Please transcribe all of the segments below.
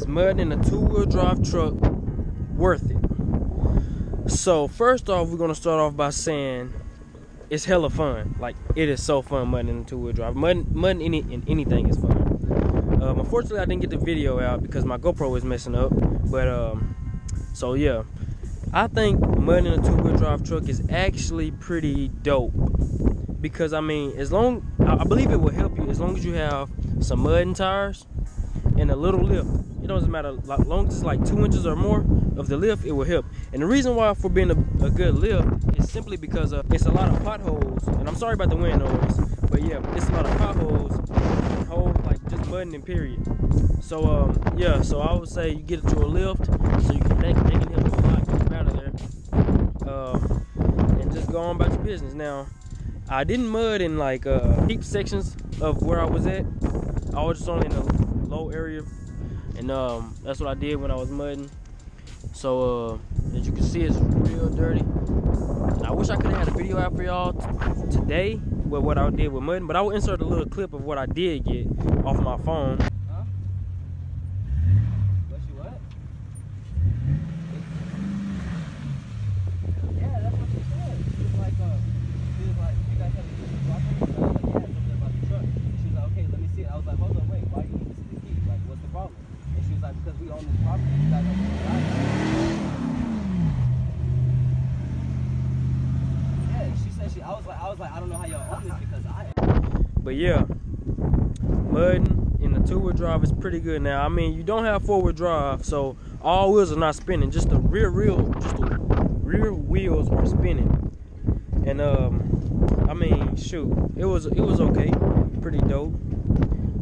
is mud in a two-wheel drive truck worth it? So first off, we're gonna start off by saying it's hella fun. Like, it is so fun mudding in a two-wheel drive. Mudding in anything is fun. Unfortunately, I didn't get the video out because my GoPro is messing up. But so yeah, I think mudding in a two-wheel drive truck is actually pretty dope. Because I mean, I believe it will help you as long as you have some mudding tires and a little lift. It doesn't matter, as long as it's like 2 inches or more of the lift, it will help. And the reason why for being a good lift is simply because it's a lot of potholes. And I'm sorry about the wind noise, but yeah, it's a lot of potholes and like just mudding and period. So yeah, so I would say you get it to a lift so you can they can help you a lot get out of there and just go on about your business. Now, I didn't mud in like deep sections of where I was at. I was just only in the low area, and that's what I did when I was mudding. So as you can see, it's real dirty. And I wish I could have had a video out for y'all today with what I did with mudding, but I will insert a little clip of what I did get off my phone. Huh? Bless you what? Yeah, that's what you said. She was like, you guys have to use the block on it? I was like, yeah, something about your truck. She was like, okay, let me see it. I was like, hold on, wait, why do you need this to the key? Like, what's the problem? And she was like, because we own this property, you guys don't want to buy it. Yeah, she said I was like, I don't know how y'all own this because I am. But yeah, mudding in the two-wheel drive is pretty good. Now, I mean, you don't have four-wheel drive, so all wheels are not spinning. Just the rear wheels are spinning. And I mean, shoot, it was okay, pretty dope.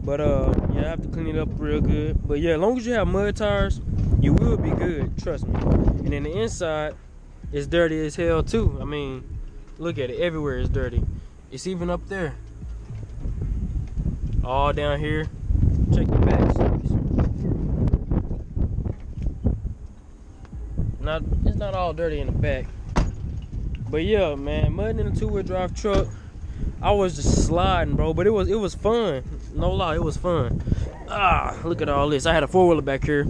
But yeah, I have to clean it up real good. But yeah, as long as you have mud tires, you will be good, trust me. And then the inside is dirty as hell too. I mean, look at it, everywhere is dirty. It's even up there. All down here. Check the back. It's not all dirty in the back. But yeah, man, mudding in a two-wheel drive truck, I was just sliding, bro. But it was fun. No lie, it was fun. Ah, look at all this. I had a four-wheeler back here.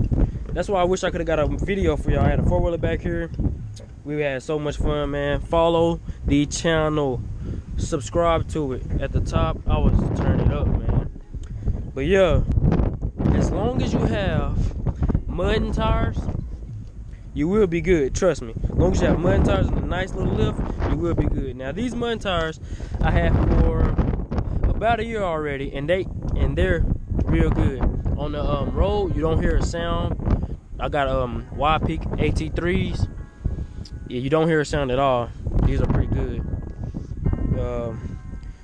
That's why I wish I could have got a video for y'all. I had a four-wheeler back here. We had so much fun, man. Follow the channel. Subscribe to it. At the top, I was turning it up, man. But yeah, as long as you have mudding tires, you will be good, trust me. As long as you have mud tires and a nice little lift, you will be good. Now, these mud tires I had for about a year already, and they're real good. On the road, you don't hear a sound. I got Wide Peak AT3s. Yeah, you don't hear a sound at all. These are pretty good.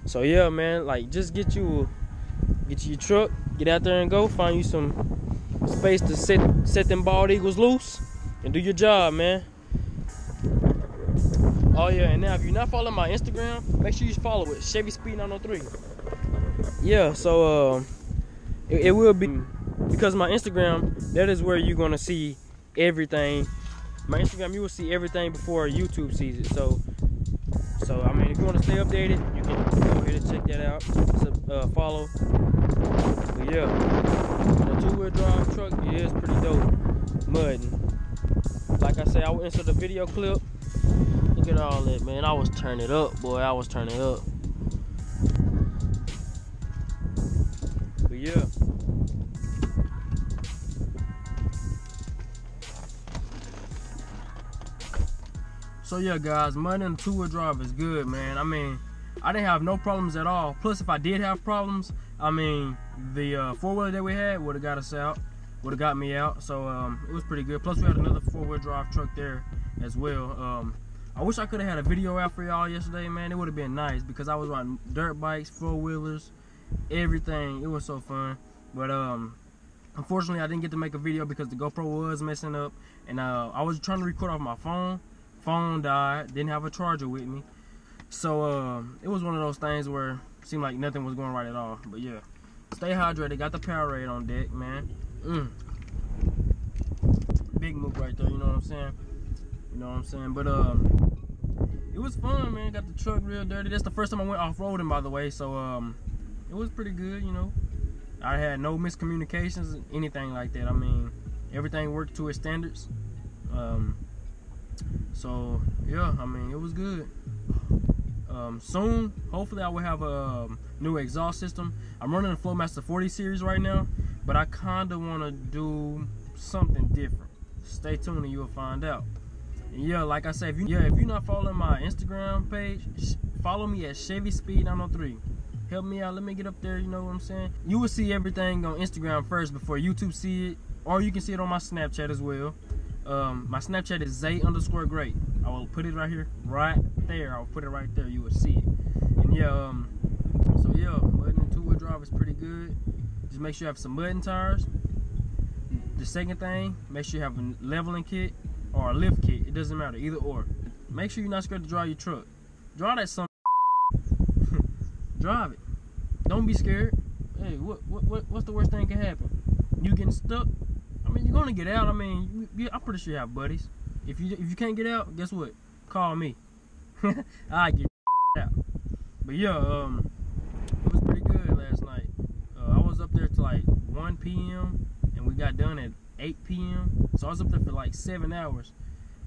So yeah, man, like, just get you your truck, get out there and go. Find you some space to set them bald eagles loose. And do your job, man. Oh yeah, and now if you're not following my Instagram, make sure you follow it, ChevySpeed903. Yeah, so it will be, because my Instagram, that is where you're gonna see everything. My Instagram, you will see everything before YouTube sees it. So I mean, if you wanna stay updated, you can go ahead and check that out. Follow. But yeah, the two-wheel drive truck, it is pretty dope. Mudding. Like I said, I will insert a video clip. Look at all that, man. I was turning it up, boy. I was turning it up. But yeah. So yeah, guys, mudding in two-wheel drive is good, man. I mean, I didn't have no problems at all. Plus, if I did have problems, I mean, the four-wheeler that we had would have got us out. Would have got me out, so it was pretty good. Plus, we had another four-wheel drive truck there as well. I wish I could have had a video out for y'all yesterday, man. It would have been nice because I was riding dirt bikes, four-wheelers, everything. It was so fun, but unfortunately, I didn't get to make a video because the GoPro was messing up, and I was trying to record off my phone. Phone died, didn't have a charger with me, so it was one of those things where it seemed like nothing was going right at all. But yeah, stay hydrated. Got the Powerade on deck, man. Big move right there, you know what I'm saying? You know what I'm saying? But it was fun, man. Got the truck real dirty. That's the first time I went off-roading, by the way, so it was pretty good, you know. I had no miscommunications, anything like that. I mean, everything worked to its standards. So yeah, I mean, it was good. Soon, hopefully I will have a new exhaust system. I'm running the Flowmaster 40 series right now, but I kinda wanna do something different. Stay tuned and you'll find out. And yeah, like I said, if you're not following my Instagram page, follow me at ChevySpeed903. Help me out, let me get up there, you know what I'm saying? You will see everything on Instagram first before YouTube see it, or you can see it on my Snapchat as well. My Snapchat is Zay_Gray. I will put it right there, you will see it. And yeah, so yeah, mud and two-wheel drive is pretty good. Just make sure you have some mud and tires. The second thing, make sure you have a leveling kit or a lift kit. It doesn't matter, either or. Make sure you're not scared to drive your truck. Drive that some. Drive it. Don't be scared. Hey, what's the worst thing can happen? You getting stuck? I mean, you're gonna get out. I mean, I'm pretty sure you have buddies. If you can't get out, guess what? Call me. I get out. But yeah, it was pretty good last night. I was up there till like 1 p.m. and we got done at 8 p.m. So I was up there for like 7 hours.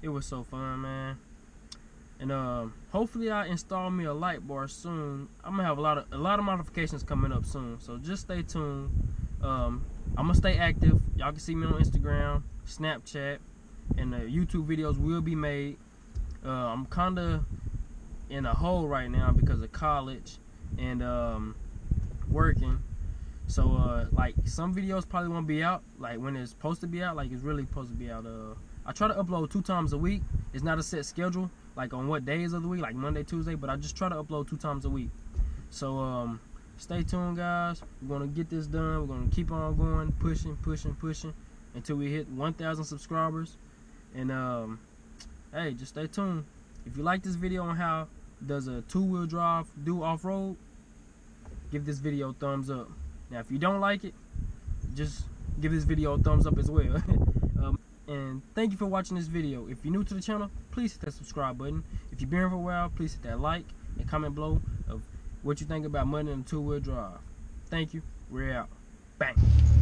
It was so fun, man. And hopefully I install me a light bar soon. I'm gonna have a lot of modifications coming up soon. So just stay tuned. I'm gonna stay active. Y'all can see me on Instagram, Snapchat, and the YouTube videos will be made. I'm kinda in a hole right now because of college and working. So like some videos probably won't be out like when it's supposed to be out, like it's really supposed to be out. I try to upload 2 times a week. It's not a set schedule, like on what days of the week, like Monday, Tuesday, but I just try to upload 2 times a week. So stay tuned, guys. We're gonna get this done. We're gonna keep on going, pushing until we hit 1,000 subscribers. And hey, just stay tuned. If you like this video on how does a two-wheel drive do off-road, give this video a thumbs up. Now if you don't like it, just give this video a thumbs up as well. And thank you for watching this video. If you're new to the channel, please hit that subscribe button. If you've been here for a while, please hit that like and comment below of what you think about mud and two-wheel drive. Thank you. We're out. Bang.